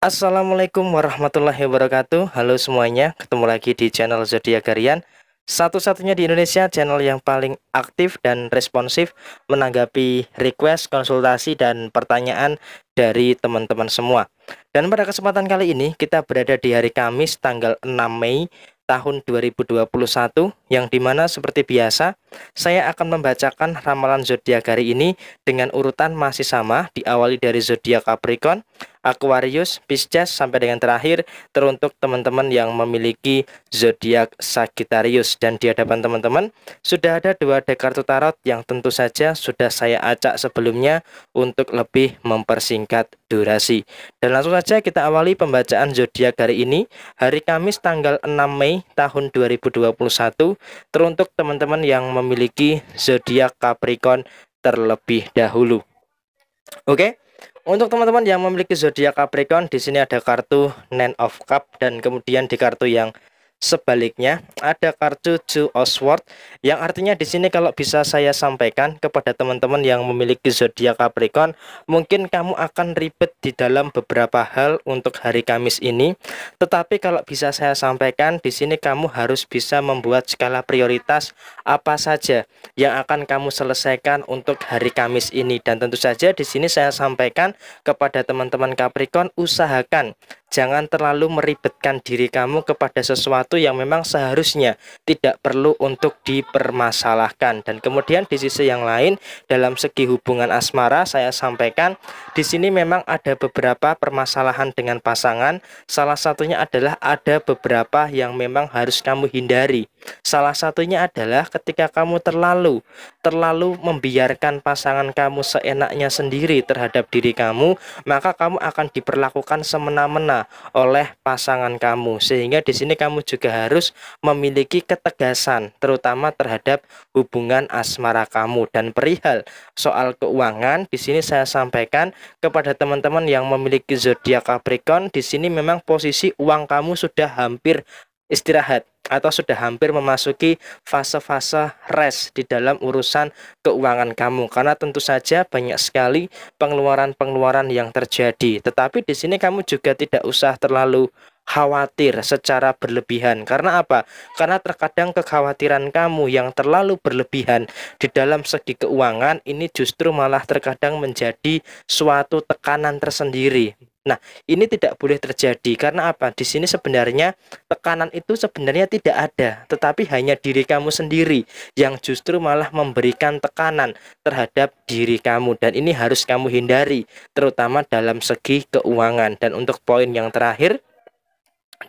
Assalamualaikum warahmatullahi wabarakatuh. Halo semuanya, ketemu lagi di channel Zodiak Harian, satu-satunya di Indonesia channel yang paling aktif dan responsif menanggapi request, konsultasi, dan pertanyaan dari teman-teman semua. Dan pada kesempatan kali ini kita berada di hari Kamis tanggal 6 Mei tahun 2021, yang dimana seperti biasa saya akan membacakan ramalan zodiak hari ini dengan urutan masih sama, diawali dari zodiak Capricorn, Aquarius, Pisces, sampai dengan terakhir teruntuk teman-teman yang memiliki zodiak Sagittarius. Dan di hadapan teman-teman sudah ada dua deck kartu tarot yang tentu saja sudah saya acak sebelumnya untuk lebih mempersingkat durasi. Dan langsung saja kita awali pembacaan zodiak hari ini, hari Kamis tanggal 6 Mei tahun 2021 teruntuk teman-teman yang memiliki zodiak Capricorn terlebih dahulu. Oke. Untuk teman-teman yang memiliki zodiak Capricorn, di sini ada kartu Nine of Cups, dan kemudian di kartu yang sebaliknya ada kartu Two of Swords, yang artinya di sini kalau bisa saya sampaikan kepada teman-teman yang memiliki zodiak Capricorn, mungkin kamu akan ribet di dalam beberapa hal untuk hari Kamis ini. Tetapi kalau bisa saya sampaikan, di sini kamu harus bisa membuat skala prioritas apa saja yang akan kamu selesaikan untuk hari Kamis ini. Dan tentu saja di sini saya sampaikan kepada teman-teman Capricorn, usahakan jangan terlalu meribetkan diri kamu kepada sesuatu yang memang seharusnya tidak perlu untuk dipermasalahkan. Dan kemudian di sisi yang lain, dalam segi hubungan asmara, saya sampaikan di sini memang ada beberapa permasalahan dengan pasangan. Salah satunya adalah ada beberapa yang memang harus kamu hindari. Salah satunya adalah ketika kamu terlalu membiarkan pasangan kamu seenaknya sendiri terhadap diri kamu, maka kamu akan diperlakukan semena-mena oleh pasangan kamu. Sehingga di sini kamu juga harus memiliki ketegasan terutama terhadap hubungan asmara kamu. Dan perihal soal keuangan, di sini saya sampaikan kepada teman-teman yang memiliki zodiak Capricorn, di sini memang posisi uang kamu sudah hampir istirahat atau sudah hampir memasuki fase-fase rest di dalam urusan keuangan kamu, karena tentu saja banyak sekali pengeluaran-pengeluaran yang terjadi. Tetapi di sini kamu juga tidak usah terlalu khawatir secara berlebihan. Karena apa? Karena terkadang kekhawatiran kamu yang terlalu berlebihan di dalam segi keuangan ini justru malah terkadang menjadi suatu tekanan tersendiri. Nah, ini tidak boleh terjadi. Karena apa? Di sini sebenarnya tekanan itu sebenarnya tidak ada, tetapi hanya diri kamu sendiri yang justru malah memberikan tekanan terhadap diri kamu. Dan ini harus kamu hindari, terutama dalam segi keuangan. Dan untuk poin yang terakhir,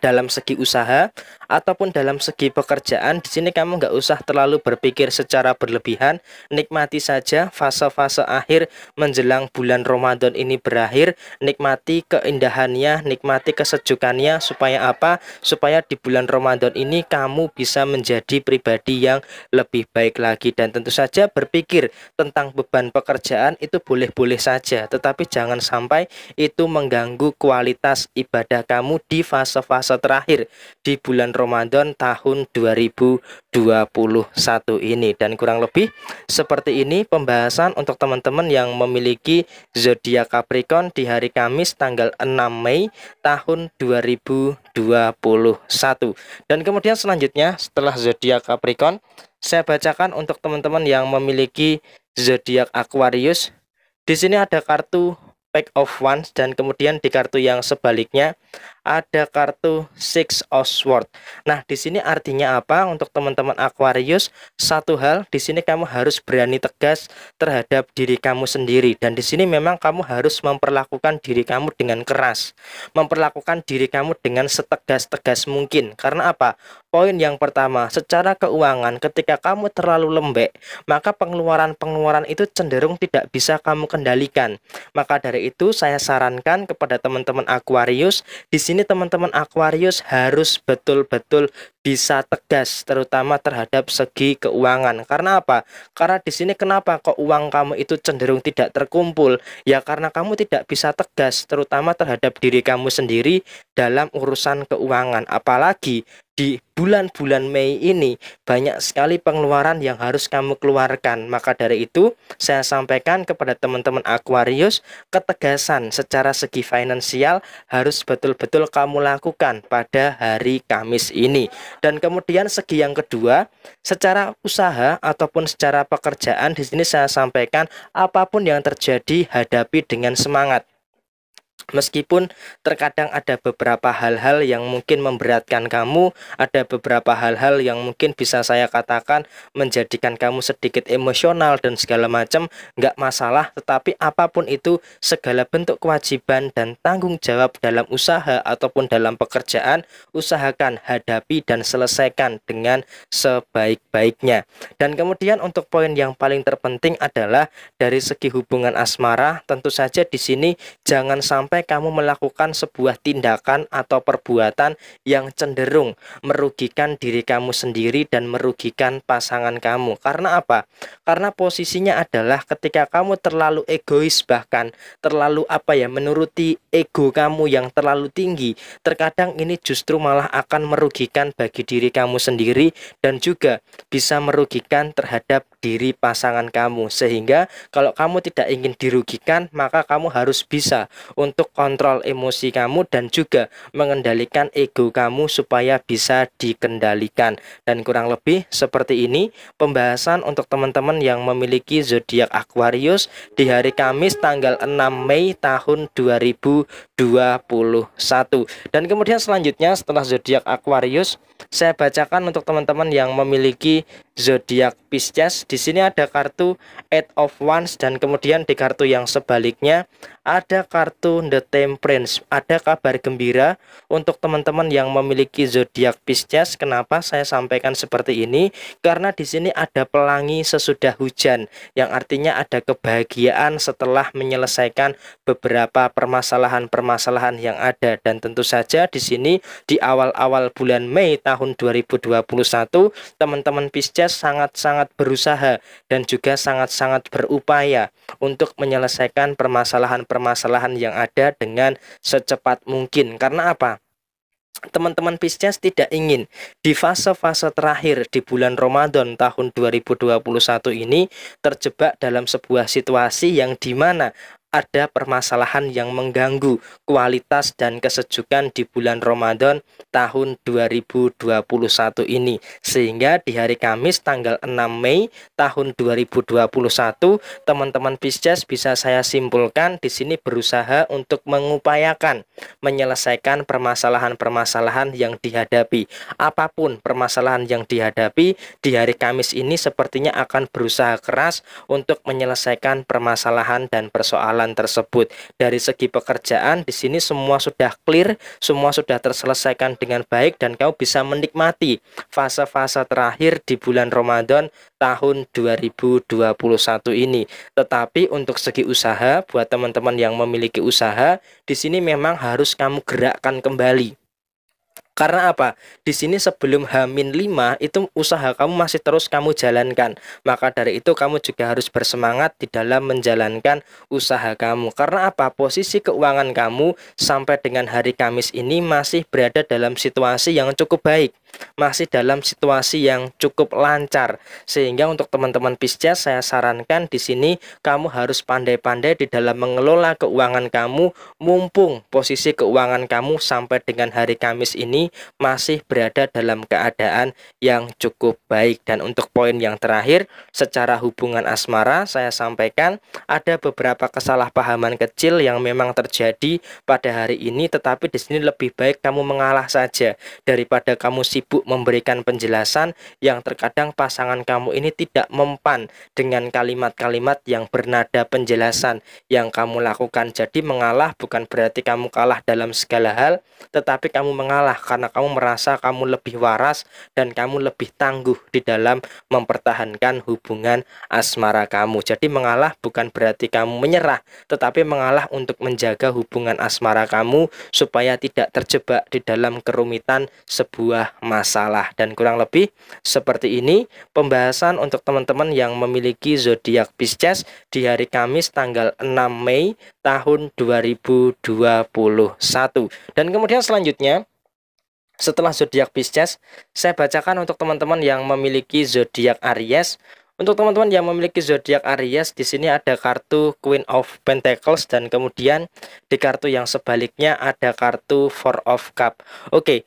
dalam segi usaha ataupun dalam segi pekerjaan, di sini kamu nggak usah terlalu berpikir secara berlebihan. Nikmati saja fase-fase akhir menjelang bulan Ramadan ini berakhir. Nikmati keindahannya, nikmati kesejukannya. Supaya apa? Supaya di bulan Ramadan ini kamu bisa menjadi pribadi yang lebih baik lagi. Dan tentu saja berpikir tentang beban pekerjaan itu boleh-boleh saja, tetapi jangan sampai itu mengganggu kualitas ibadah kamu di fase-fase terakhir di bulan Ramadan tahun 2021 ini. Dan kurang lebih seperti ini pembahasan untuk teman-teman yang memiliki zodiak Capricorn di hari Kamis tanggal 6 Mei tahun 2021. Dan kemudian selanjutnya setelah zodiak Capricorn, saya bacakan untuk teman-teman yang memiliki zodiak Aquarius. Di sini ada kartu Pack of Wands, dan kemudian di kartu yang sebaliknya ada kartu Six of Swords. Nah, di sini artinya apa untuk teman-teman Aquarius? Satu hal, di sini kamu harus berani tegas terhadap diri kamu sendiri. Dan di sini memang kamu harus memperlakukan diri kamu dengan keras, memperlakukan diri kamu dengan setegas-tegas mungkin. Karena apa? Poin yang pertama, secara keuangan ketika kamu terlalu lembek, maka pengeluaran-pengeluaran itu cenderung tidak bisa kamu kendalikan. Maka dari itu saya sarankan kepada teman-teman Aquarius, di sini teman-teman Aquarius harus betul-betul bisa tegas terutama terhadap segi keuangan. Karena apa? Karena di sini kenapa kok uang kamu itu cenderung tidak terkumpul? Ya karena kamu tidak bisa tegas terutama terhadap diri kamu sendiri dalam urusan keuangan. Apalagi di bulan-bulan Mei ini banyak sekali pengeluaran yang harus kamu keluarkan. Maka dari itu saya sampaikan kepada teman-teman Aquarius, ketegasan secara segi finansial harus betul-betul kamu lakukan pada hari Kamis ini. Dan kemudian segi yang kedua, secara usaha ataupun secara pekerjaan, di sini saya sampaikan apapun yang terjadi hadapi dengan semangat. Meskipun terkadang ada beberapa hal-hal yang mungkin memberatkan kamu, ada beberapa hal-hal yang mungkin bisa saya katakan menjadikan kamu sedikit emosional dan segala macam, nggak masalah. Tetapi apapun itu, segala bentuk kewajiban dan tanggung jawab dalam usaha ataupun dalam pekerjaan, usahakan, hadapi, dan selesaikan dengan sebaik-baiknya. Dan kemudian untuk poin yang paling terpenting adalah dari segi hubungan asmara, tentu saja di sini jangan sampai kamu melakukan sebuah tindakan atau perbuatan yang cenderung merugikan diri kamu sendiri dan merugikan pasangan kamu. Karena apa? Karena posisinya adalah ketika kamu terlalu egois, bahkan terlalu menuruti ego kamu yang terlalu tinggi, terkadang ini justru malah akan merugikan bagi diri kamu sendiri dan juga bisa merugikan terhadap diri pasangan kamu. Sehingga kalau kamu tidak ingin dirugikan, maka kamu harus bisa untuk kontrol emosi kamu dan juga mengendalikan ego kamu supaya bisa dikendalikan. Dan kurang lebih seperti ini pembahasan untuk teman-teman yang memiliki zodiak Aquarius di hari Kamis tanggal 6 Mei tahun 2021. Dan kemudian selanjutnya setelah zodiak Aquarius, saya bacakan untuk teman-teman yang memiliki zodiak Pisces. Di sini ada kartu Eight of Wands dan kemudian di kartu yang sebaliknya ada kartu The Temperance. Ada kabar gembira untuk teman-teman yang memiliki zodiak Pisces. Kenapa saya sampaikan seperti ini? Karena di sini ada pelangi sesudah hujan, yang artinya ada kebahagiaan setelah menyelesaikan beberapa permasalahan-permasalahan yang ada. Dan tentu saja di sini di awal-awal bulan Mei tahun 2021, teman-teman Pisces sangat-sangat berusaha dan juga sangat-sangat berupaya untuk menyelesaikan permasalahan-permasalahan yang ada dengan secepat mungkin. Karena apa? Teman-teman Pisces tidak ingin di fase-fase terakhir di bulan Ramadan tahun 2021 ini terjebak dalam sebuah situasi yang dimana ada permasalahan yang mengganggu kualitas dan kesejukan di bulan Ramadan tahun 2021 ini. Sehingga di hari Kamis tanggal 6 Mei tahun 2021, teman-teman Pisces bisa saya simpulkan di sini berusaha untuk mengupayakan menyelesaikan permasalahan-permasalahan yang dihadapi. Apapun permasalahan yang dihadapi di hari Kamis ini sepertinya akan berusaha keras untuk menyelesaikan permasalahan dan persoalan tersebut. Dari segi pekerjaan di sini semua sudah clear, semua sudah terselesaikan dengan baik dan kamu bisa menikmati fase-fase terakhir di bulan Ramadan tahun 2021 ini. Tetapi untuk segi usaha, buat teman-teman yang memiliki usaha, di sini memang harus kamu gerakkan kembali. Karena apa? Di sini sebelum H-5 itu usaha kamu masih terus kamu jalankan. Maka dari itu kamu juga harus bersemangat di dalam menjalankan usaha kamu. Karena apa? Posisi keuangan kamu sampai dengan hari Kamis ini masih berada dalam situasi yang cukup baik, masih dalam situasi yang cukup lancar. Sehingga untuk teman-teman Pisces saya sarankan di sini kamu harus pandai-pandai di dalam mengelola keuangan kamu, mumpung posisi keuangan kamu sampai dengan hari Kamis ini masih berada dalam keadaan yang cukup baik. Dan untuk poin yang terakhir, secara hubungan asmara saya sampaikan ada beberapa kesalahpahaman kecil yang memang terjadi pada hari ini, tetapi di sini lebih baik kamu mengalah saja daripada kamu sibuk memberikan penjelasan yang terkadang pasangan kamu ini tidak mempan dengan kalimat-kalimat yang bernada penjelasan yang kamu lakukan. Jadi mengalah bukan berarti kamu kalah dalam segala hal, tetapi kamu mengalah karena kamu merasa kamu lebih waras dan kamu lebih tangguh di dalam mempertahankan hubungan asmara kamu. Jadi mengalah bukan berarti kamu menyerah, tetapi mengalah untuk menjaga hubungan asmara kamu supaya tidak terjebak di dalam kerumitan sebuah masalah. Dan kurang lebih seperti ini pembahasan untuk teman-teman yang memiliki zodiak Pisces di hari Kamis tanggal 6 Mei tahun 2021. Dan kemudian selanjutnya, setelah zodiak Pisces, saya bacakan untuk teman-teman yang memiliki zodiak Aries. Untuk teman-teman yang memiliki zodiak Aries, di sini ada kartu Queen of Pentacles dan kemudian di kartu yang sebaliknya ada kartu Four of Cups. Oke.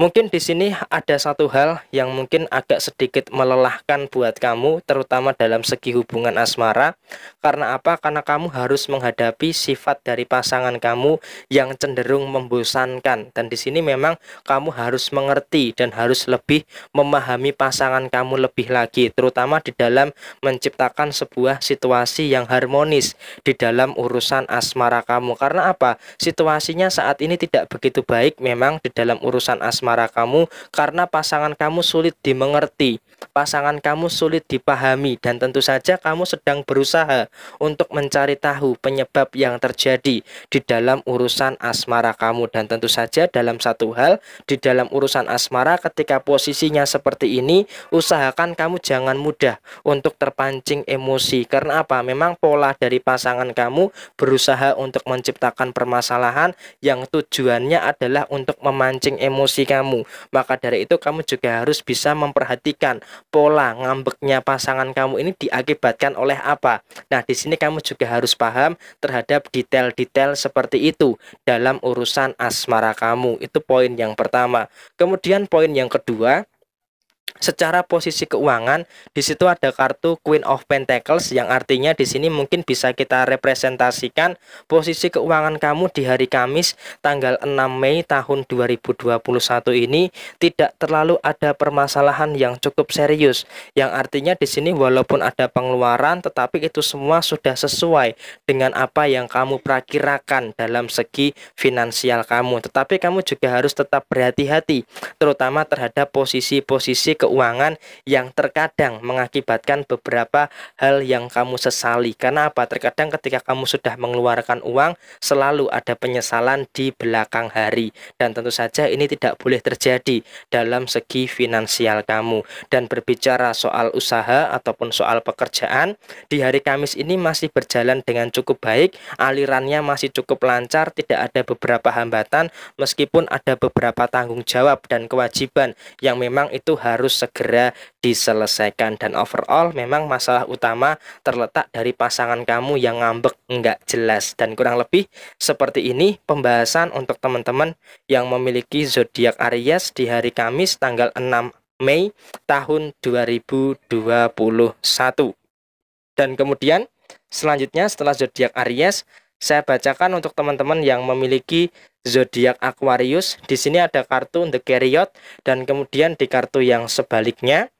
Mungkin di sini ada satu hal yang mungkin agak sedikit melelahkan buat kamu, terutama dalam segi hubungan asmara. Karena apa? Karena kamu harus menghadapi sifat dari pasangan kamu yang cenderung membosankan. Dan di sini memang kamu harus mengerti dan harus lebih memahami pasangan kamu lebih lagi, terutama di dalam menciptakan sebuah situasi yang harmonis di dalam urusan asmara kamu. Karena apa? Situasinya saat ini tidak begitu baik memang di dalam urusan asmara kamu, karena pasangan kamu sulit dimengerti, pasangan kamu sulit dipahami, dan tentu saja kamu sedang berusaha untuk mencari tahu penyebab yang terjadi di dalam urusan asmara kamu. Dan tentu saja dalam satu hal, di dalam urusan asmara ketika posisinya seperti ini, usahakan kamu jangan mudah untuk terpancing emosi. Karena apa? Memang pola dari pasangan kamu berusaha untuk menciptakan permasalahan yang tujuannya adalah untuk memancing emosi kamu. Maka dari itu kamu juga harus bisa memperhatikan pola ngambeknya pasangan kamu ini diakibatkan oleh apa. Nah, di sini kamu juga harus paham terhadap detail-detail seperti itu dalam urusan asmara kamu. Itu poin yang pertama. Kemudian poin yang kedua, secara posisi keuangan, di situ ada kartu Queen of Pentacles yang artinya di sini mungkin bisa kita representasikan posisi keuangan kamu di hari Kamis tanggal 6 Mei tahun 2021 ini tidak terlalu ada permasalahan yang cukup serius. Yang artinya di sini walaupun ada pengeluaran, tetapi itu semua sudah sesuai dengan apa yang kamu perkirakan dalam segi finansial kamu. Tetapi kamu juga harus tetap berhati-hati, terutama terhadap posisi-posisi keuangan yang terkadang mengakibatkan beberapa hal yang kamu sesali. Karena apa? Terkadang ketika kamu sudah mengeluarkan uang, selalu ada penyesalan di belakang hari. Dan tentu saja ini tidak boleh terjadi dalam segi finansial kamu. Dan berbicara soal usaha ataupun soal pekerjaan, di hari Kamis ini masih berjalan dengan cukup baik, alirannya masih cukup lancar, tidak ada beberapa hambatan, meskipun ada beberapa tanggung jawab dan kewajiban yang memang itu harus segera diselesaikan. Dan overall memang masalah utama terletak dari pasangan kamu yang ngambek nggak jelas. Dan kurang lebih seperti ini pembahasan untuk teman-teman yang memiliki zodiak Aries di hari Kamis tanggal 6 Mei tahun 2021. Dan kemudian selanjutnya setelah zodiak Aries, saya bacakan untuk teman-teman yang memiliki zodiak Aquarius. Di sini ada kartu The Chariot dan kemudian di kartu yang sebaliknya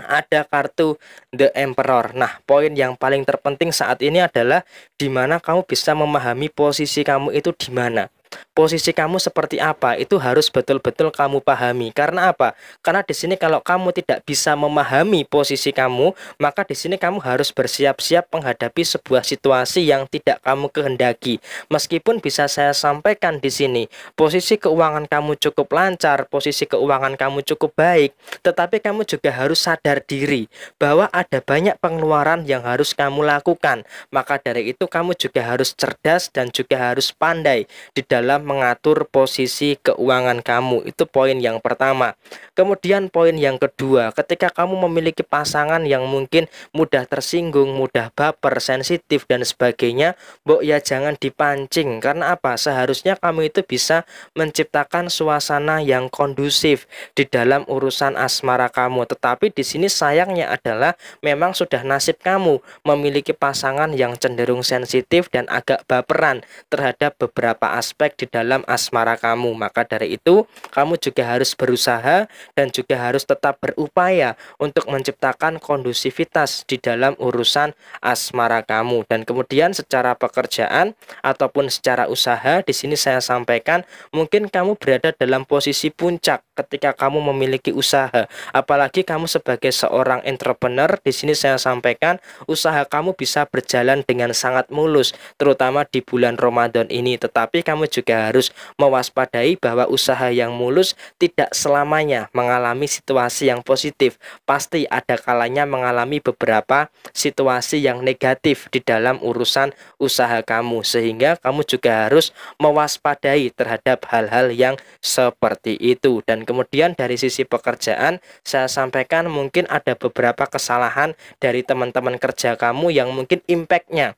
ada kartu The Emperor. Nah, poin yang paling terpenting saat ini adalah di mana kamu bisa memahami posisi kamu itu di mana. Posisi kamu seperti apa itu harus betul-betul kamu pahami. Karena apa? Karena di sini kalau kamu tidak bisa memahami posisi kamu, maka di sini kamu harus bersiap-siap menghadapi sebuah situasi yang tidak kamu kehendaki. Meskipun bisa saya sampaikan di sini, posisi keuangan kamu cukup lancar, posisi keuangan kamu cukup baik, tetapi kamu juga harus sadar diri bahwa ada banyak pengeluaran yang harus kamu lakukan. Maka dari itu kamu juga harus cerdas dan juga harus pandai di dalam mengatur posisi keuangan kamu. Itu poin yang pertama. Kemudian poin yang kedua, ketika kamu memiliki pasangan yang mungkin mudah tersinggung, mudah baper, sensitif dan sebagainya, mbok ya jangan dipancing. Karena apa? Seharusnya kamu itu bisa menciptakan suasana yang kondusif di dalam urusan asmara kamu. Tetapi di sini sayangnya adalah memang sudah nasib kamu memiliki pasangan yang cenderung sensitif dan agak baperan terhadap beberapa aspek di dalam asmara kamu. Maka dari itu, kamu juga harus berusaha dan juga harus tetap berupaya untuk menciptakan kondusivitas di dalam urusan asmara kamu. Dan kemudian secara pekerjaan ataupun secara usaha, di sini saya sampaikan, mungkin kamu berada dalam posisi puncak ketika kamu memiliki usaha. Apalagi kamu sebagai seorang entrepreneur, di sini saya sampaikan, usaha kamu bisa berjalan dengan sangat mulus, terutama di bulan Ramadan ini. Tetapi kamu juga harus mewaspadai bahwa usaha yang mulus tidak selamanya mengalami situasi yang positif. Pasti ada kalanya mengalami beberapa situasi yang negatif di dalam urusan usaha kamu, sehingga kamu juga harus mewaspadai terhadap hal-hal yang seperti itu. Dan kemudian dari sisi pekerjaan, saya sampaikan mungkin ada beberapa kesalahan dari teman-teman kerja kamu yang mungkin impact-nya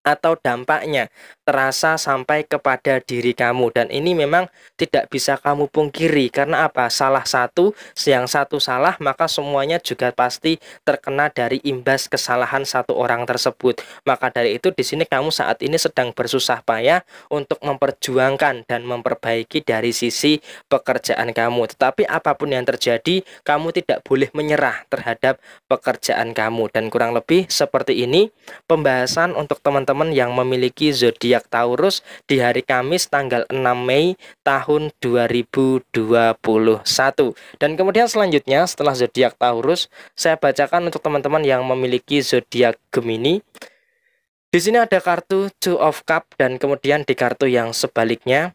atau dampaknya terasa sampai kepada diri kamu. Dan ini memang tidak bisa kamu pungkiri, karena apa? Salah satu, yang satu salah maka semuanya juga pasti terkena dari imbas kesalahan satu orang tersebut. Maka dari itu di sini kamu saat ini sedang bersusah payah untuk memperjuangkan dan memperbaiki dari sisi pekerjaan kamu. Tetapi apapun yang terjadi, kamu tidak boleh menyerah terhadap pekerjaan kamu. Dan kurang lebih seperti ini pembahasan untuk teman-teman yang memiliki zodiak Taurus di hari Kamis tanggal 6 Mei tahun 2021. Dan kemudian selanjutnya setelah zodiak Taurus, saya bacakan untuk teman-teman yang memiliki zodiak Gemini. Di sini ada kartu Two of Cups, dan kemudian di kartu yang sebaliknya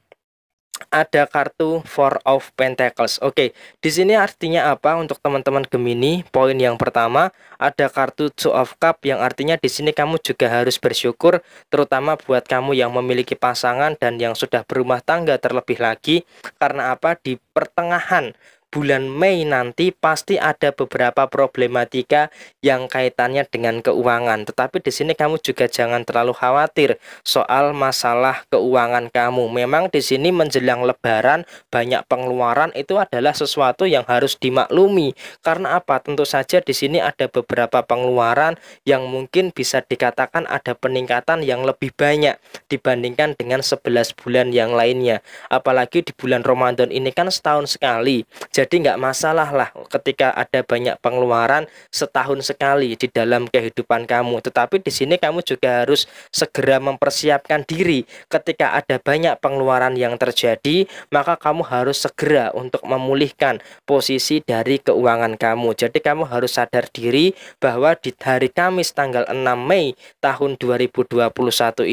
ada kartu Four of Pentacles. Oke, di sini artinya apa untuk teman-teman Gemini? Poin yang pertama ada kartu Two of Cups, yang artinya di sini kamu juga harus bersyukur, terutama buat kamu yang memiliki pasangan dan yang sudah berumah tangga terlebih lagi. Karena apa? Di pertengahan bulan Mei nanti pasti ada beberapa problematika yang kaitannya dengan keuangan. Tetapi di sini kamu juga jangan terlalu khawatir soal masalah keuangan kamu. Memang di sini menjelang Lebaran banyak pengeluaran itu adalah sesuatu yang harus dimaklumi. Karena apa? Tentu saja di sini ada beberapa pengeluaran yang mungkin bisa dikatakan ada peningkatan yang lebih banyak dibandingkan dengan 11 bulan yang lainnya. Apalagi di bulan Ramadan ini kan setahun sekali. Jadi nggak masalah lah ketika ada banyak pengeluaran setahun sekali di dalam kehidupan kamu. Tetapi di sini kamu juga harus segera mempersiapkan diri. Ketika ada banyak pengeluaran yang terjadi, maka kamu harus segera untuk memulihkan posisi dari keuangan kamu. Jadi kamu harus sadar diri bahwa di hari Kamis tanggal 6 Mei tahun 2021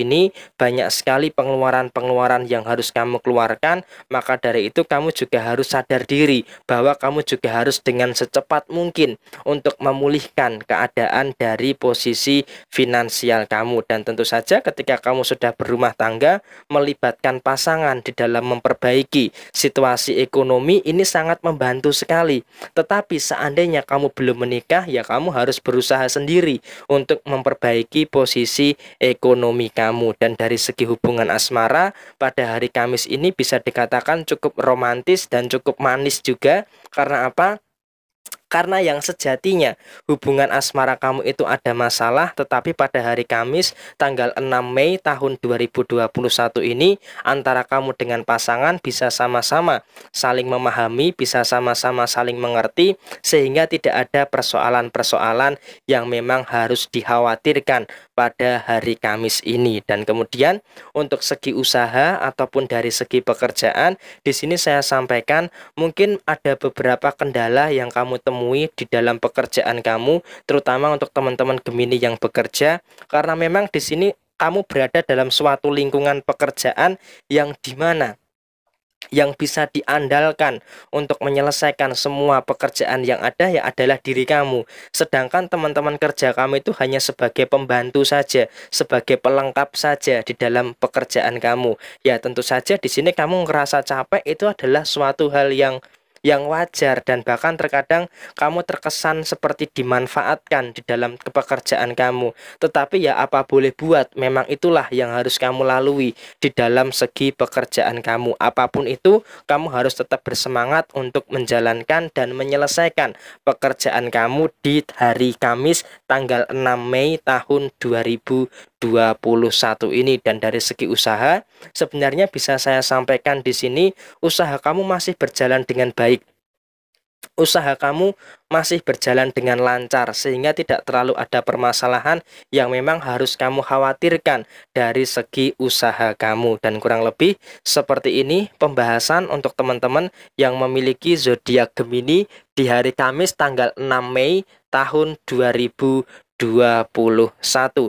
ini banyak sekali pengeluaran-pengeluaran yang harus kamu keluarkan. Maka dari itu kamu juga harus sadar diri bahwa kamu juga harus dengan secepat mungkin untuk memulihkan keadaan dari posisi finansial kamu. Dan tentu saja ketika kamu sudah berumah tangga, melibatkan pasangan di dalam memperbaiki situasi ekonomi ini sangat membantu sekali. Tetapi seandainya kamu belum menikah, ya kamu harus berusaha sendiri untuk memperbaiki posisi ekonomi kamu. Dan dari segi hubungan asmara pada hari Kamis ini bisa dikatakan cukup romantis dan cukup manis juga. Karena apa? Karena yang sejatinya hubungan asmara kamu itu ada masalah, tetapi pada hari Kamis tanggal 6 Mei tahun 2021 ini antara kamu dengan pasangan bisa sama-sama saling memahami, bisa sama-sama saling mengerti, sehingga tidak ada persoalan-persoalan yang memang harus dikhawatirkan pada hari Kamis ini. Dan kemudian untuk segi usaha ataupun dari segi pekerjaan, di sini saya sampaikan mungkin ada beberapa kendala yang kamu temui di dalam pekerjaan kamu, terutama untuk teman-teman Gemini yang bekerja. Karena memang di sini kamu berada dalam suatu lingkungan pekerjaan yang dimana yang bisa diandalkan untuk menyelesaikan semua pekerjaan yang ada ya adalah diri kamu. Sedangkan teman-teman kerja kamu itu hanya sebagai pembantu saja, sebagai pelengkap saja di dalam pekerjaan kamu. Ya tentu saja di sini kamu ngerasa capek itu adalah suatu hal yang wajar, dan bahkan terkadang kamu terkesan seperti dimanfaatkan di dalam pekerjaan kamu. Tetapi ya apa boleh buat, memang itulah yang harus kamu lalui di dalam segi pekerjaan kamu. Apapun itu, kamu harus tetap bersemangat untuk menjalankan dan menyelesaikan pekerjaan kamu di hari Kamis tanggal 6 Mei tahun 2021 2021 ini. Dan dari segi usaha sebenarnya bisa saya sampaikan di sini, usaha kamu masih berjalan dengan baik. Usaha kamu masih berjalan dengan lancar sehingga tidak terlalu ada permasalahan yang memang harus kamu khawatirkan dari segi usaha kamu. Dan kurang lebih seperti ini pembahasan untuk teman-teman yang memiliki zodiak Gemini di hari Kamis tanggal 6 Mei tahun 2021.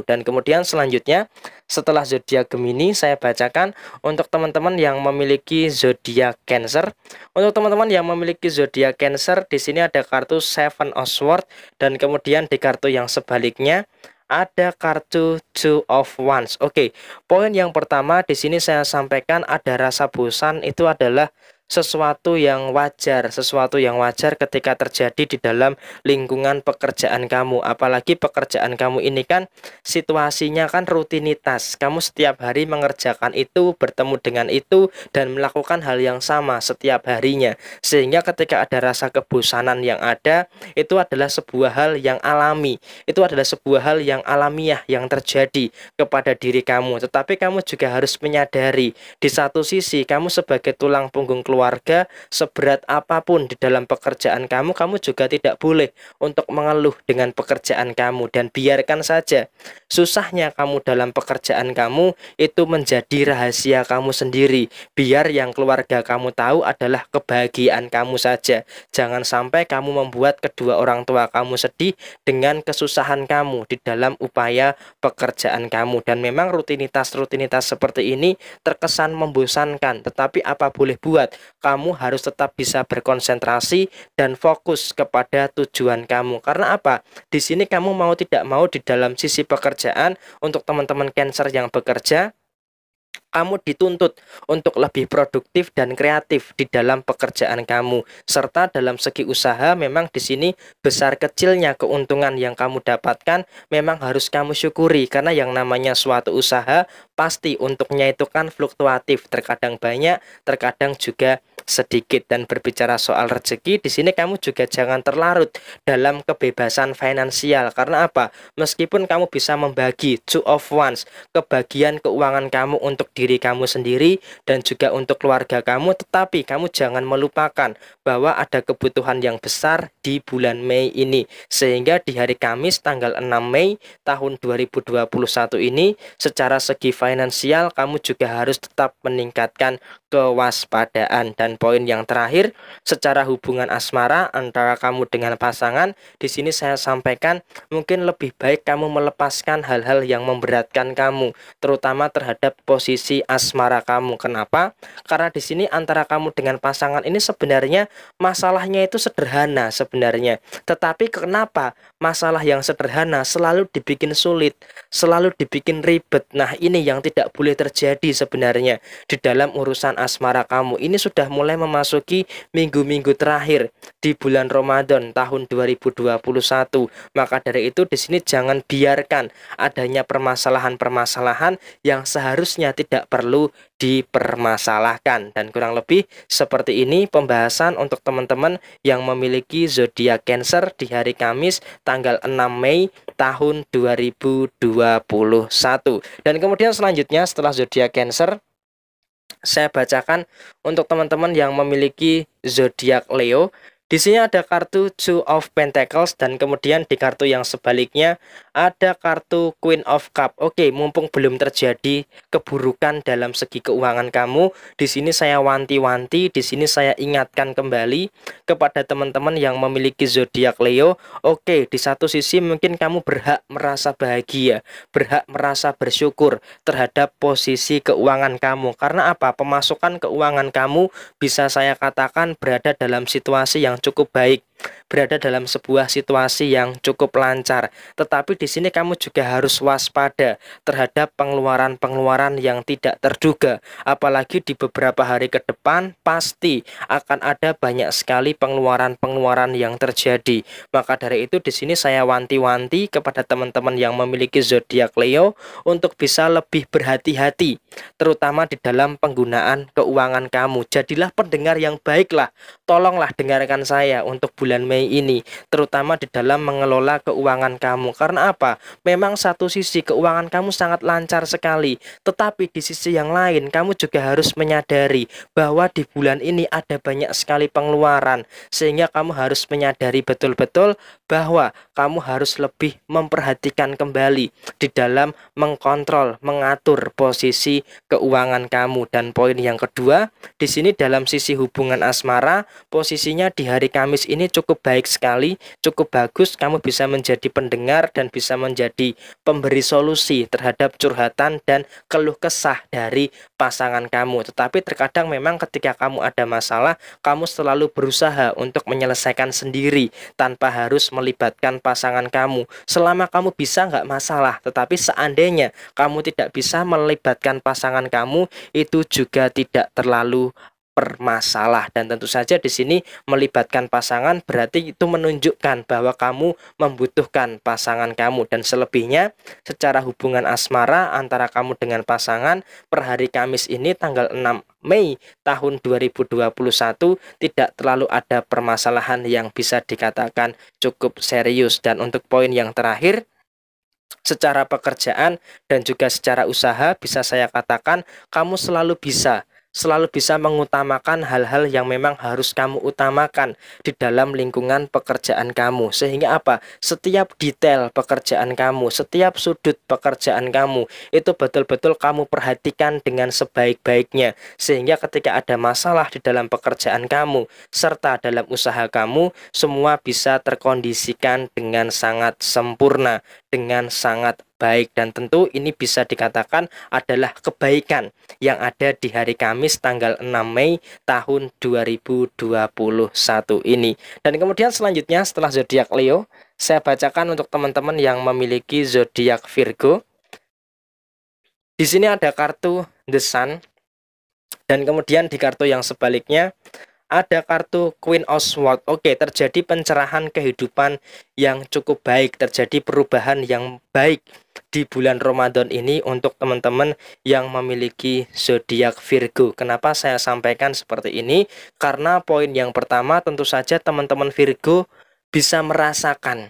Dan kemudian selanjutnya setelah zodiak Gemini saya bacakan untuk teman-teman yang memiliki zodiak Cancer. Untuk teman-teman yang memiliki zodiak Cancer di sini ada kartu Seven of Swords dan kemudian di kartu yang sebaliknya ada kartu Two of Wands. Oke, poin yang pertama di sini saya sampaikan ada rasa bosan, itu adalah sesuatu yang wajar, ketika terjadi di dalam lingkungan pekerjaan kamu. Apalagi pekerjaan kamu ini kan situasinya kan rutinitas, kamu setiap hari mengerjakan itu, bertemu dengan itu, dan melakukan hal yang sama setiap harinya. Sehingga ketika ada rasa kebosanan yang ada, itu adalah sebuah hal yang alami, itu adalah sebuah hal yang alamiah yang terjadi kepada diri kamu. Tetapi kamu juga harus menyadari di satu sisi kamu sebagai tulang punggung keluarga, seberat apapun di dalam pekerjaan kamu, kamu juga tidak boleh untuk mengeluh dengan pekerjaan kamu. Dan biarkan saja susahnya kamu dalam pekerjaan kamu itu menjadi rahasia kamu sendiri. Biar yang keluarga kamu tahu adalah kebahagiaan kamu saja. Jangan sampai kamu membuat kedua orang tua kamu sedih dengan kesusahan kamu di dalam upaya pekerjaan kamu. Dan memang rutinitas-rutinitas seperti ini terkesan membosankan, tetapi apa boleh buat, kamu harus tetap bisa berkonsentrasi dan fokus kepada tujuan kamu. Karena apa? Di sini kamu mau tidak mau di dalam sisi pekerjaan, untuk teman-teman Cancer yang bekerja, kamu dituntut untuk lebih produktif dan kreatif di dalam pekerjaan kamu. Serta dalam segi usaha memang di sini besar kecilnya keuntungan yang kamu dapatkan memang harus kamu syukuri. Karena yang namanya suatu usaha pasti untuknya itu kan fluktuatif, terkadang banyak, terkadang juga sedikit. Dan berbicara soal rezeki, di sini kamu juga jangan terlarut dalam kebebasan finansial. Karena apa? Meskipun kamu bisa membagi Two of Wands, kebagian keuangan kamu untuk diri kamu sendiri dan juga untuk keluarga kamu, tetapi kamu jangan melupakan bahwa ada kebutuhan yang besar di bulan Mei ini. Sehingga di hari Kamis tanggal 6 Mei tahun 2021 ini, secara segi finansial kamu juga harus tetap meningkatkan kewaspadaan. Dan poin yang terakhir, secara hubungan asmara antara kamu dengan pasangan, di sini saya sampaikan mungkin lebih baik kamu melepaskan hal-hal yang memberatkan kamu, terutama terhadap posisi asmara kamu. Kenapa? Karena di sini antara kamu dengan pasangan ini sebenarnya masalahnya itu sederhana sebenarnya. Tetapi kenapa masalah yang sederhana selalu dibikin sulit, selalu dibikin ribet? Nah, ini yang tidak boleh terjadi sebenarnya di dalam urusan asmara kamu. Ini sudah mulai memasuki minggu-minggu terakhir di bulan Ramadan tahun 2021. Maka dari itu di sini jangan biarkan adanya permasalahan-permasalahan yang seharusnya tidak perlu dipermasalahkan. Dan kurang lebih seperti ini pembahasan untuk teman-teman yang memiliki zodiak Cancer di hari Kamis tanggal 6 Mei tahun 2021. Dan kemudian selanjutnya setelah zodiak Cancer saya bacakan untuk teman-teman yang memiliki zodiak Leo. Di sini ada kartu Two of Pentacles dan kemudian di kartu yang sebaliknya ada kartu Queen of Cups. Oke, mumpung belum terjadi keburukan dalam segi keuangan kamu, di sini saya wanti-wanti, di sini saya ingatkan kembali kepada teman-teman yang memiliki zodiak Leo. Oke, di satu sisi mungkin kamu berhak merasa bahagia, berhak merasa bersyukur terhadap posisi keuangan kamu. Karena apa? Pemasukan keuangan kamu bisa saya katakan berada dalam situasi yang cukup baik, berada dalam sebuah situasi yang cukup lancar. Tetapi di sini kamu juga harus waspada terhadap pengeluaran-pengeluaran yang tidak terduga. Apalagi di beberapa hari ke depan pasti akan ada banyak sekali pengeluaran-pengeluaran yang terjadi. Maka dari itu di sini saya wanti-wanti kepada teman-teman yang memiliki zodiak Leo untuk bisa lebih berhati-hati, terutama di dalam penggunaan keuangan kamu. Jadilah pendengar yang baiklah. Tolonglah dengarkan saya untuk bulan Mei ini, terutama di dalam mengelola keuangan kamu. Karena apa? Memang satu sisi keuangan kamu sangat lancar sekali, tetapi di sisi yang lain kamu juga harus menyadari bahwa di bulan ini ada banyak sekali pengeluaran, sehingga kamu harus menyadari betul-betul bahwa kamu harus lebih memperhatikan kembali di dalam mengkontrol, mengatur posisi keuangan kamu. Dan poin yang kedua, di sini dalam sisi hubungan asmara, posisinya di hari Kamis ini cukup baik sekali, cukup bagus. Kamu bisa menjadi pendengar dan bisa menjadi pemberi solusi terhadap curhatan dan keluh kesah dari pasangan kamu. Tetapi terkadang memang ketika kamu ada masalah, kamu selalu berusaha untuk menyelesaikan sendiri tanpa harus melibatkan pasangan kamu. Selama kamu bisa nggak masalah, tetapi seandainya kamu tidak bisa melibatkan pasangan kamu, itu juga tidak terlalu permasalah. Dan tentu saja di sini melibatkan pasangan berarti itu menunjukkan bahwa kamu membutuhkan pasangan kamu. Dan selebihnya secara hubungan asmara antara kamu dengan pasangan per hari Kamis ini tanggal 6 Mei tahun 2021 tidak terlalu ada permasalahan yang bisa dikatakan cukup serius. Dan untuk poin yang terakhir, secara pekerjaan dan juga secara usaha bisa saya katakan kamu selalu bisa mengutamakan hal-hal yang memang harus kamu utamakan di dalam lingkungan pekerjaan kamu. Sehingga apa? Setiap detail pekerjaan kamu, setiap sudut pekerjaan kamu, itu betul-betul kamu perhatikan dengan sebaik-baiknya. Sehingga ketika ada masalah di dalam pekerjaan kamu serta dalam usaha kamu, semua bisa terkondisikan dengan sangat sempurna, dengan sangat baik. Dan tentu ini bisa dikatakan adalah kebaikan yang ada di hari Kamis tanggal 6 Mei tahun 2021 ini. Dan kemudian selanjutnya setelah zodiak Leo, saya bacakan untuk teman-teman yang memiliki zodiak Virgo. Di sini ada kartu The Sun, dan kemudian di kartu yang sebaliknya ada kartu Queen of Swords. Oke, terjadi pencerahan kehidupan yang cukup baik, terjadi perubahan yang baik di bulan Ramadan ini untuk teman-teman yang memiliki zodiak Virgo. Kenapa saya sampaikan seperti ini? Karena poin yang pertama, tentu saja teman-teman Virgo bisa merasakan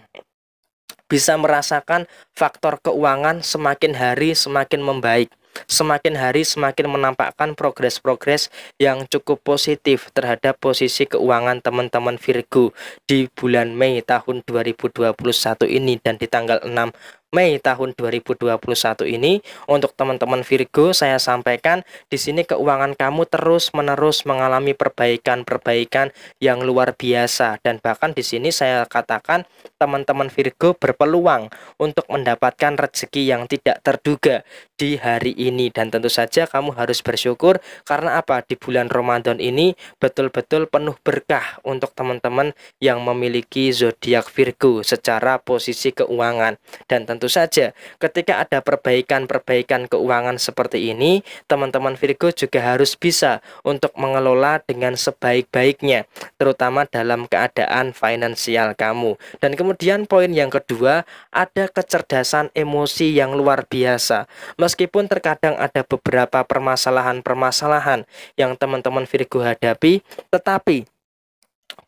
faktor keuangan semakin hari semakin membaik. Semakin hari semakin menampakkan progres-progres yang cukup positif terhadap posisi keuangan teman-teman Virgo di bulan Mei tahun 2021 ini. Dan di tanggal 6 Mei tahun 2021 ini untuk teman-teman Virgo saya sampaikan di sini keuangan kamu terus-menerus mengalami perbaikan-perbaikan yang luar biasa. Dan bahkan di sini saya katakan teman-teman Virgo berpeluang untuk mendapatkan rezeki yang tidak terduga di hari ini. Dan tentu saja kamu harus bersyukur karena apa? Di bulan Ramadan ini betul-betul penuh berkah untuk teman-teman yang memiliki zodiak Virgo secara posisi keuangan. Dan tentu saja ketika ada perbaikan-perbaikan keuangan seperti ini, teman-teman Virgo juga harus bisa untuk mengelola dengan sebaik-baiknya, terutama dalam keadaan finansial kamu. Dan kemudian poin yang kedua, ada kecerdasan emosi yang luar biasa. Meskipun terkadang ada beberapa permasalahan-permasalahan yang teman-teman Virgo hadapi, tetapi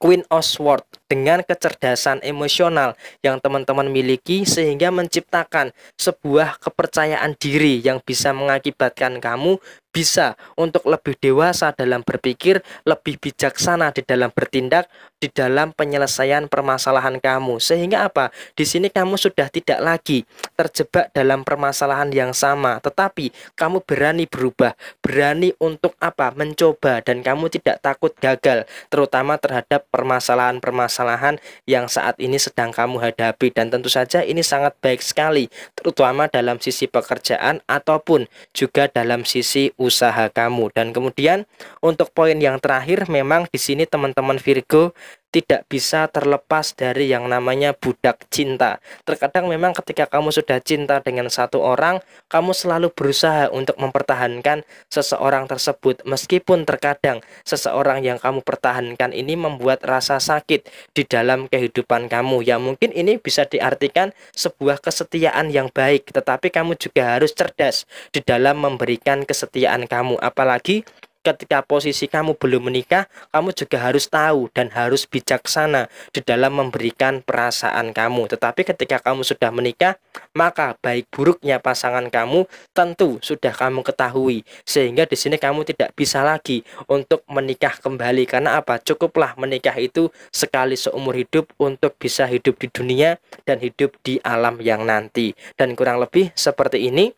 Queen of Swords dengan kecerdasan emosional yang teman-teman miliki sehingga menciptakan sebuah kepercayaan diri yang bisa mengakibatkan kamu bisa untuk lebih dewasa dalam berpikir, lebih bijaksana di dalam bertindak, di dalam penyelesaian permasalahan kamu. Sehingga apa? Di sini kamu sudah tidak lagi terjebak dalam permasalahan yang sama, tetapi kamu berani berubah, berani untuk apa? Mencoba, dan kamu tidak takut gagal, terutama terhadap permasalahan-permasalahan yang saat ini sedang kamu hadapi. Dan tentu saja ini sangat baik sekali, terutama dalam sisi pekerjaan ataupun juga dalam sisi usaha kamu. Dan kemudian untuk poin yang terakhir, memang di sini teman-teman Virgo tidak bisa terlepas dari yang namanya budak cinta. Terkadang memang ketika kamu sudah cinta dengan satu orang, kamu selalu berusaha untuk mempertahankan seseorang tersebut. Meskipun terkadang seseorang yang kamu pertahankan ini membuat rasa sakit di dalam kehidupan kamu. Ya mungkin ini bisa diartikan sebuah kesetiaan yang baik, tetapi kamu juga harus cerdas di dalam memberikan kesetiaan kamu. Apalagi ketika posisi kamu belum menikah, kamu juga harus tahu dan harus bijaksana di dalam memberikan perasaan kamu. Tetapi ketika kamu sudah menikah, maka baik buruknya pasangan kamu tentu sudah kamu ketahui. Sehingga di sini kamu tidak bisa lagi untuk menikah kembali. Karena apa? Cukuplah menikah itu sekali seumur hidup untuk bisa hidup di dunia dan hidup di alam yang nanti. Dan kurang lebih seperti ini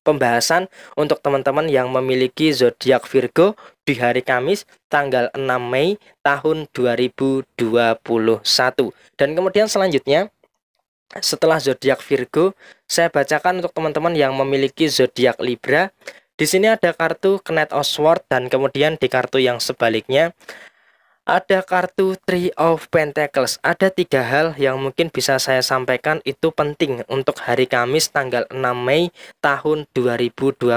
pembahasan untuk teman-teman yang memiliki zodiak Virgo di hari Kamis tanggal 6 Mei tahun 2021. Dan kemudian selanjutnya setelah zodiak Virgo, saya bacakan untuk teman-teman yang memiliki zodiak Libra. Di sini ada kartu Knight of Swords dan kemudian di kartu yang sebaliknya ada kartu Three of Pentacles. Ada tiga hal yang mungkin bisa saya sampaikan itu penting untuk hari Kamis tanggal 6 Mei tahun 2021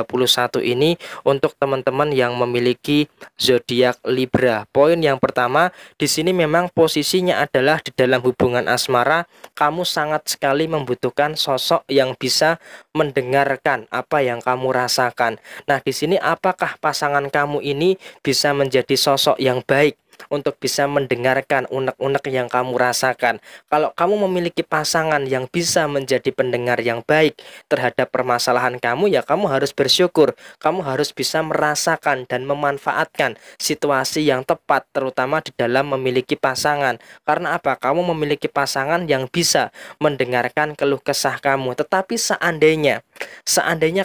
ini untuk teman-teman yang memiliki zodiak Libra. Poin yang pertama, di sini memang posisinya adalah di dalam hubungan asmara, kamu sangat sekali membutuhkan sosok yang bisa mendengarkan apa yang kamu rasakan. Nah, di sini apakah pasangan kamu ini bisa menjadi sosok yang baik untuk bisa mendengarkan unek-unek yang kamu rasakan? Kalau kamu memiliki pasangan yang bisa menjadi pendengar yang baik terhadap permasalahan kamu, ya kamu harus bersyukur. Kamu harus bisa merasakan dan memanfaatkan situasi yang tepat, terutama di dalam memiliki pasangan. Karena apa? Kamu memiliki pasangan yang bisa mendengarkan keluh kesah kamu. Tetapi seandainya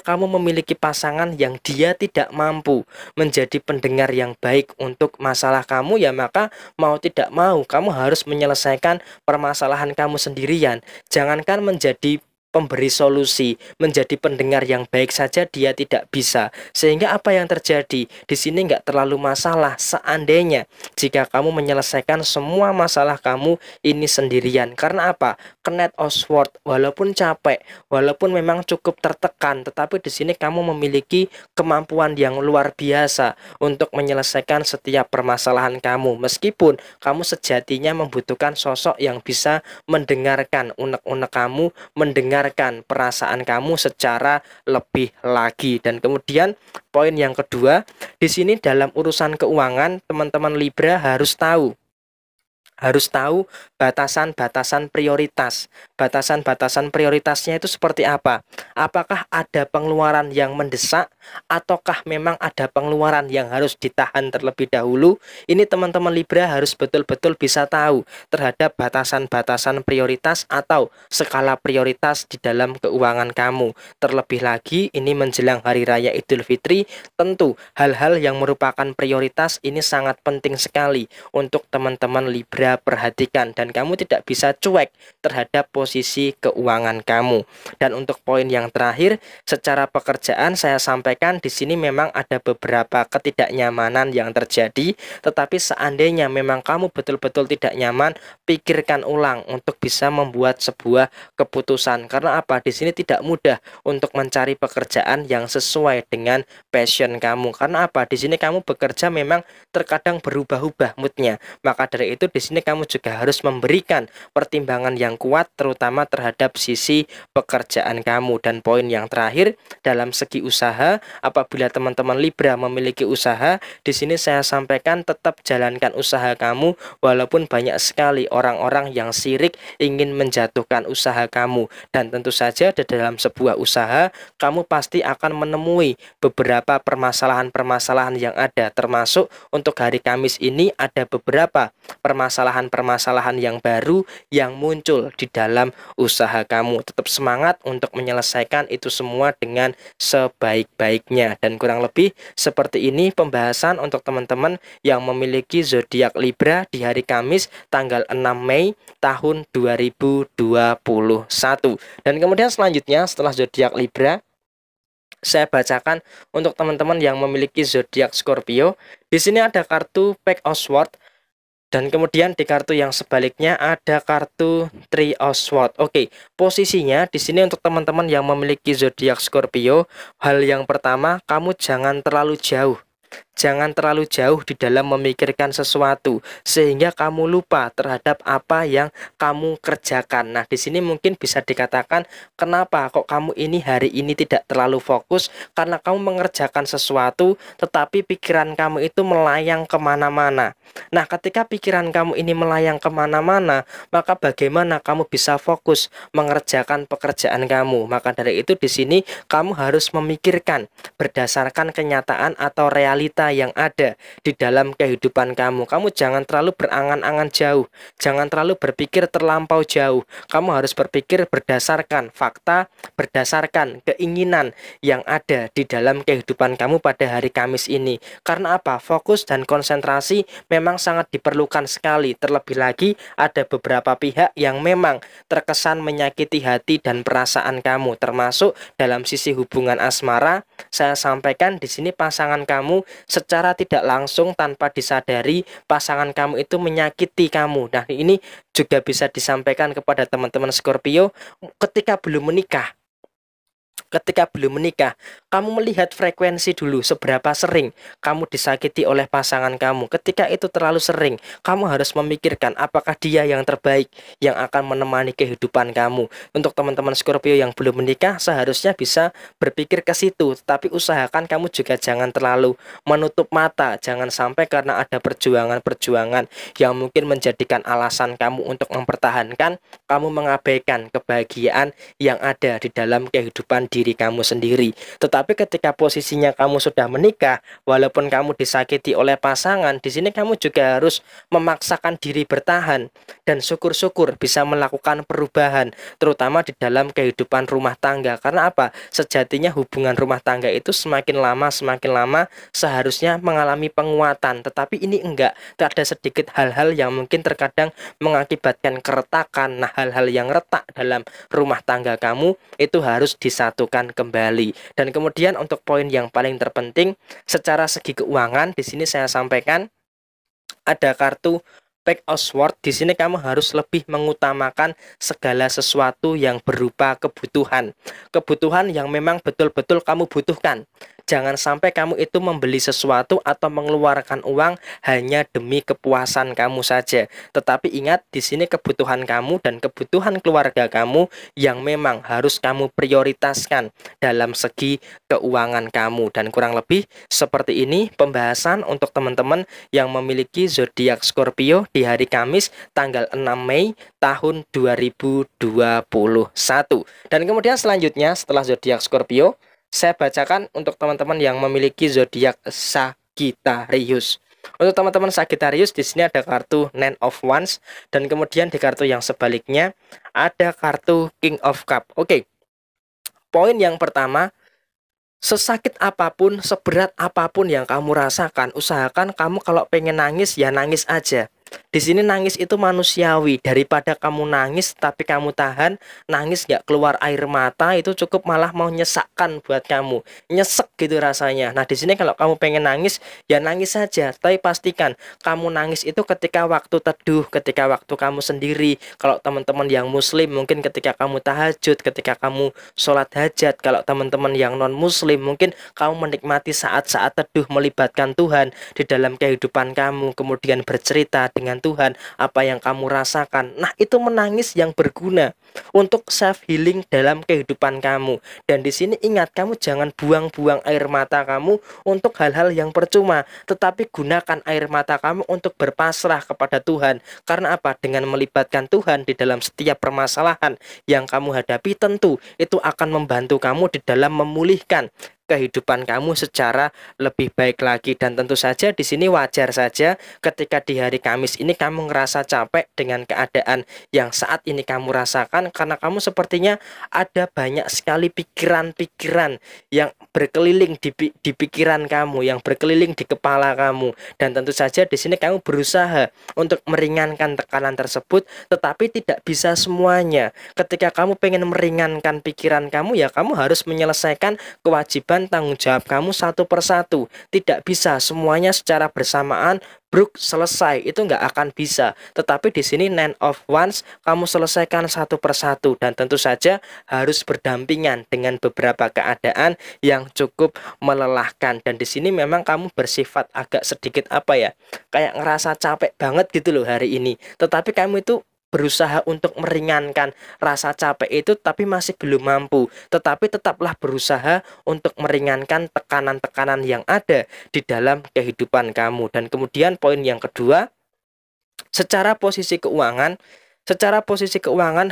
kamu memiliki pasangan yang dia tidak mampu menjadi pendengar yang baik untuk masalah kamu, ya maka mau tidak mau kamu harus menyelesaikan permasalahan kamu sendirian. Jangankan menjadi pemberi solusi, menjadi pendengar yang baik saja dia tidak bisa. Sehingga apa yang terjadi di sini nggak terlalu masalah seandainya jika kamu menyelesaikan semua masalah kamu ini sendirian. Karena apa? Knight of Swords, walaupun capek, walaupun memang cukup tertekan, tetapi di sini kamu memiliki kemampuan yang luar biasa untuk menyelesaikan setiap permasalahan kamu. Meskipun kamu sejatinya membutuhkan sosok yang bisa mendengarkan unek-unek kamu, mendengarkan perasaan kamu secara lebih lagi. Dan kemudian poin yang kedua, di sini dalam urusan keuangan teman-teman Libra harus tahu batasan-batasan prioritasnya itu seperti apa. Apakah ada pengeluaran yang mendesak ataukah memang ada pengeluaran yang harus ditahan terlebih dahulu? Ini teman-teman Libra harus betul-betul bisa tahu terhadap batasan-batasan prioritas atau skala prioritas di dalam keuangan kamu. Terlebih lagi ini menjelang hari raya Idul Fitri, tentu hal-hal yang merupakan prioritas ini sangat penting sekali untuk teman-teman Libra perhatikan, dan kamu tidak bisa cuek terhadap posisi keuangan kamu. Dan untuk poin yang terakhir, secara pekerjaan saya sampaikan di sini memang ada beberapa ketidaknyamanan yang terjadi, tetapi seandainya memang kamu betul-betul tidak nyaman, pikirkan ulang untuk bisa membuat sebuah keputusan. Karena apa? Di sini tidak mudah untuk mencari pekerjaan yang sesuai dengan passion kamu. Karena apa? Di sini kamu bekerja memang terkadang berubah-ubah moodnya. Maka dari itu di sini kamu juga harus memberikan pertimbangan yang kuat terutama terhadap sisi pekerjaan kamu. Dan poin yang terakhir, dalam segi usaha, apabila teman-teman Libra memiliki usaha, di sini saya sampaikan tetap jalankan usaha kamu walaupun banyak sekali orang-orang yang sirik ingin menjatuhkan usaha kamu. Dan tentu saja di dalam sebuah usaha kamu pasti akan menemui beberapa permasalahan-permasalahan yang ada, termasuk untuk hari Kamis ini ada beberapa permasalahan-permasalahan yang baru yang muncul di dalam usaha kamu. Tetap semangat untuk menyelesaikan itu semua dengan sebaik-baiknya. Dan kurang lebih seperti ini pembahasan untuk teman-teman yang memiliki zodiak Libra di hari Kamis tanggal 6 Mei tahun 2021. Dan kemudian selanjutnya setelah zodiak Libra, saya bacakan untuk teman-teman yang memiliki zodiak Scorpio. Di sini ada kartu Pack of Wands. Dan kemudian di kartu yang sebaliknya ada kartu Three of Swords. Oke, posisinya di sini untuk teman-teman yang memiliki zodiak Scorpio, hal yang pertama, kamu jangan terlalu jauh. jangan terlalu jauh di dalam memikirkan sesuatu sehingga kamu lupa terhadap apa yang kamu kerjakan. Nah, di sini mungkin bisa dikatakan kenapa kok kamu ini hari ini tidak terlalu fokus, karena kamu mengerjakan sesuatu tetapi pikiran kamu itu melayang kemana-mana. Nah, ketika pikiran kamu ini melayang kemana-mana, maka bagaimana kamu bisa fokus mengerjakan pekerjaan kamu? Maka dari itu di sini kamu harus memikirkan berdasarkan kenyataan atau realita yang ada di dalam kehidupan kamu. Kamu jangan terlalu berangan-angan jauh, jangan terlalu berpikir terlampau jauh. Kamu harus berpikir berdasarkan fakta, berdasarkan keinginan yang ada di dalam kehidupan kamu pada hari Kamis ini. Karena apa? Fokus dan konsentrasi memang sangat diperlukan sekali. Terlebih lagi ada beberapa pihak yang memang terkesan menyakiti hati dan perasaan kamu, termasuk dalam sisi hubungan asmara. Saya sampaikan di sini pasangan kamu secara tidak langsung tanpa disadari pasangan kamu itu menyakiti kamu. Nah, ini juga bisa disampaikan kepada teman-teman Scorpio ketika belum menikah. Ketika belum menikah, kamu melihat frekuensi dulu seberapa sering kamu disakiti oleh pasangan kamu. Ketika itu terlalu sering, kamu harus memikirkan apakah dia yang terbaik yang akan menemani kehidupan kamu. Untuk teman-teman Scorpio yang belum menikah, seharusnya bisa berpikir ke situ. Tetapi usahakan kamu juga jangan terlalu menutup mata. Jangan sampai karena ada perjuangan-perjuangan yang mungkin menjadikan alasan kamu untuk mempertahankan, kamu mengabaikan kebahagiaan yang ada di dalam kehidupan diri kamu sendiri. Tetapi ketika posisinya kamu sudah menikah, walaupun kamu disakiti oleh pasangan, di sini kamu juga harus memaksakan diri bertahan dan syukur-syukur bisa melakukan perubahan, terutama di dalam kehidupan rumah tangga. Karena apa? Sejatinya hubungan rumah tangga itu semakin lama seharusnya mengalami penguatan, tetapi ini enggak. Ada sedikit hal-hal yang mungkin terkadang mengakibatkan keretakan. Nah, hal-hal yang retak dalam rumah tangga kamu itu harus disatukan kembali. Dan kemudian untuk poin yang paling terpenting secara segi keuangan, di sini saya sampaikan ada kartu Pack of Swords. Di sini kamu harus lebih mengutamakan segala sesuatu yang berupa kebutuhan yang memang betul-betul kamu butuhkan. Jangan sampai kamu itu membeli sesuatu atau mengeluarkan uang hanya demi kepuasan kamu saja. Tetapi ingat, di sini kebutuhan kamu dan kebutuhan keluarga kamu yang memang harus kamu prioritaskan dalam segi keuangan kamu. Dan kurang lebih seperti ini pembahasan untuk teman-teman yang memiliki zodiak Scorpio di hari Kamis tanggal 6 Mei tahun 2021. Dan kemudian selanjutnya setelah zodiak Scorpio, saya bacakan untuk teman-teman yang memiliki zodiak Sagittarius. Untuk teman-teman Sagittarius di sini ada kartu Nine of Wands, dan kemudian di kartu yang sebaliknya ada kartu King of Cups. Oke. Poin yang pertama, sesakit apapun, seberat apapun yang kamu rasakan, usahakan kamu kalau pengen nangis ya nangis aja. Di sini nangis itu manusiawi. Daripada kamu nangis tapi kamu tahan, nangis nggak keluar air mata, itu cukup malah mau nyesakkan buat kamu. Nyesek gitu rasanya. Nah, di sini kalau kamu pengen nangis ya nangis saja. Tapi pastikan kamu nangis itu ketika waktu teduh, ketika waktu kamu sendiri. Kalau teman-teman yang muslim mungkin ketika kamu tahajud, ketika kamu sholat hajat. Kalau teman-teman yang non muslim mungkin kamu menikmati saat-saat teduh, melibatkan Tuhan di dalam kehidupan kamu, kemudian bercerita dengan Tuhan apa yang kamu rasakan. Nah, itu menangis yang berguna untuk self healing dalam kehidupan kamu. Dan di sini ingat, kamu jangan buang-buang air mata kamu untuk hal-hal yang percuma, tetapi gunakan air mata kamu untuk berpasrah kepada Tuhan. Karena apa? Dengan melibatkan Tuhan di dalam setiap permasalahan yang kamu hadapi, tentu itu akan membantu kamu di dalam memulihkan kehidupan kamu secara lebih baik lagi. Dan tentu saja di sini wajar saja ketika di hari Kamis ini kamu ngerasa capek dengan keadaan yang saat ini kamu rasakan, karena kamu sepertinya ada banyak sekali pikiran-pikiran yang berkeliling di pikiran kamu, yang berkeliling di kepala kamu. Dan tentu saja di sini kamu berusaha untuk meringankan tekanan tersebut, tetapi tidak bisa semuanya. Ketika kamu pengen meringankan pikiran kamu, ya kamu harus menyelesaikan kewajiban beban tanggung jawab kamu satu persatu. Tidak bisa semuanya secara bersamaan, bruk, selesai, itu nggak akan bisa. Tetapi di sini Nine of Wands, kamu selesaikan satu persatu. Dan tentu saja harus berdampingan dengan beberapa keadaan yang cukup melelahkan. Dan di sini memang kamu bersifat agak sedikit apa ya, kayak ngerasa capek banget gitu loh hari ini. Tetapi kamu itu berusaha untuk meringankan rasa capek itu, tapi masih belum mampu. Tetapi tetaplah berusaha untuk meringankan tekanan-tekanan yang ada di dalam kehidupan kamu. Dan kemudian poin yang kedua, secara posisi keuangan,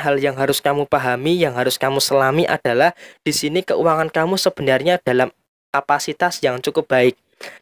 hal yang harus kamu pahami, yang harus kamu selami adalah di sini keuangan kamu sebenarnya dalam kapasitas yang cukup baik,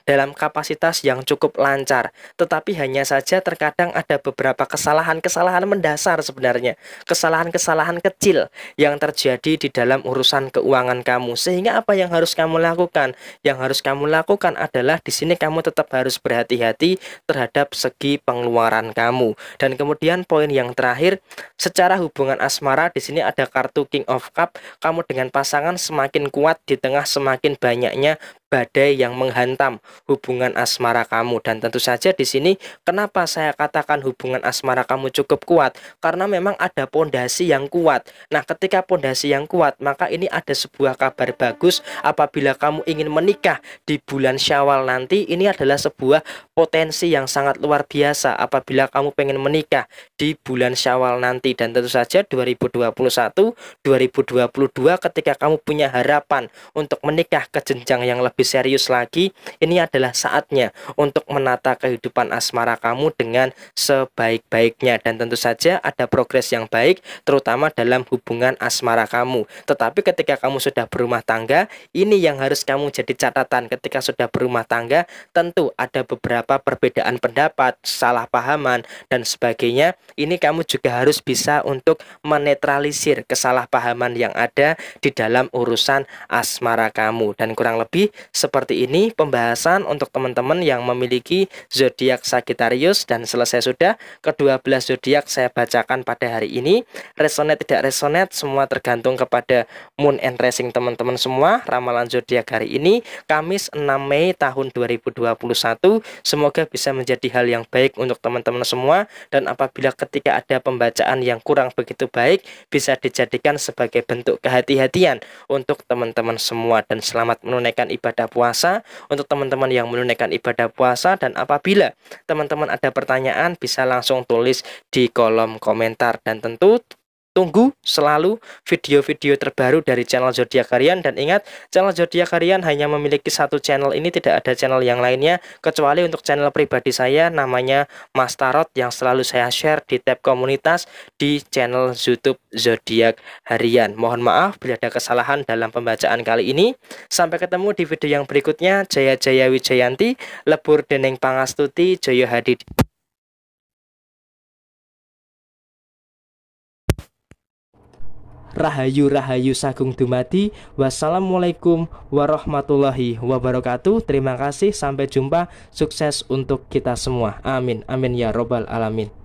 dalam kapasitas yang cukup lancar. Tetapi hanya saja terkadang ada beberapa kesalahan-kesalahan mendasar sebenarnya, kesalahan-kesalahan kecil yang terjadi di dalam urusan keuangan kamu. Sehingga apa yang harus kamu lakukan? Yang harus kamu lakukan adalah di sini kamu tetap harus berhati-hati terhadap segi pengeluaran kamu. Dan kemudian poin yang terakhir, secara hubungan asmara di sini ada kartu King of Cups. Kamu dengan pasangan semakin kuat di tengah semakin banyaknya badai yang menghantam hubungan asmara kamu. Dan tentu saja di sini kenapa saya katakan hubungan asmara kamu cukup kuat, karena memang ada pondasi yang kuat. Nah, ketika pondasi yang kuat, maka ini ada sebuah kabar bagus. Apabila kamu ingin menikah di bulan Syawal nanti, ini adalah sebuah potensi yang sangat luar biasa apabila kamu pengen menikah di bulan Syawal nanti. Dan tentu saja 2021, 2022 ketika kamu punya harapan untuk menikah ke jenjang yang lebih serius lagi, ini adalah saatnya untuk menata kehidupan asmara kamu dengan sebaik-baiknya. Dan tentu saja ada progres yang baik terutama dalam hubungan asmara kamu. Tetapi ketika kamu sudah berumah tangga, ini yang harus kamu jadi catatan. Ketika sudah berumah tangga, tentu ada beberapa perbedaan pendapat, salah pahaman dan sebagainya. Ini kamu juga harus bisa untuk menetralisir kesalahpahaman yang ada di dalam urusan asmara kamu. Dan kurang lebih seperti ini pembahasan untuk teman-teman yang memiliki zodiak Sagittarius. Dan selesai sudah ke-12 zodiak saya bacakan pada hari ini. Resonate tidak resonate semua tergantung kepada moon and rising teman-teman semua. Ramalan zodiak hari ini Kamis 6 Mei tahun 2021. Semoga bisa menjadi hal yang baik untuk teman-teman semua. Dan apabila ketika ada pembacaan yang kurang begitu baik, bisa dijadikan sebagai bentuk kehati-hatian untuk teman-teman semua. Dan selamat menunaikan ibadah puasa untuk teman-teman yang menunaikan ibadah puasa. Dan apabila teman-teman ada pertanyaan, bisa langsung tulis di kolom komentar. Dan tentu tunggu selalu video-video terbaru dari channel Zodiak Harian. Dan ingat, channel Zodiak Harian hanya memiliki satu channel ini, tidak ada channel yang lainnya. Kecuali untuk channel pribadi saya, namanya Mas Tarot, yang selalu saya share di tab komunitas di channel YouTube Zodiak Harian. Mohon maaf bila ada kesalahan dalam pembacaan kali ini. Sampai ketemu di video yang berikutnya. Jaya Jaya Wijayanti, lebur dening pangastuti, Joyo Hadi. Rahayu rahayu sagung dumadi. Wassalamualaikum warahmatullahi wabarakatuh. Terima kasih, sampai jumpa. Sukses untuk kita semua. Amin amin ya robbal alamin.